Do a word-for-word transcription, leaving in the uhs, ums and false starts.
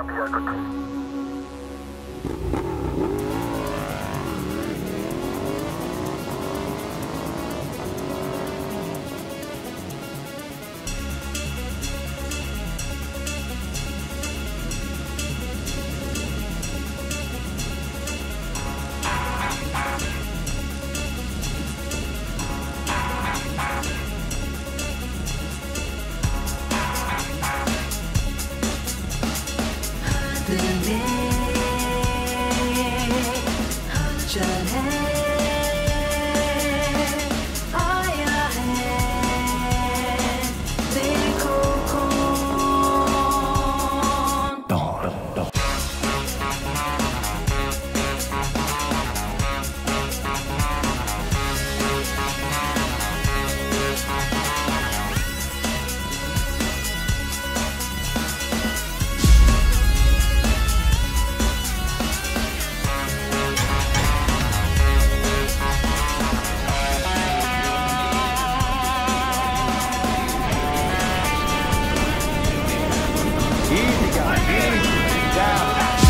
Copy, Echo two. Easy, guys. Easy. Down.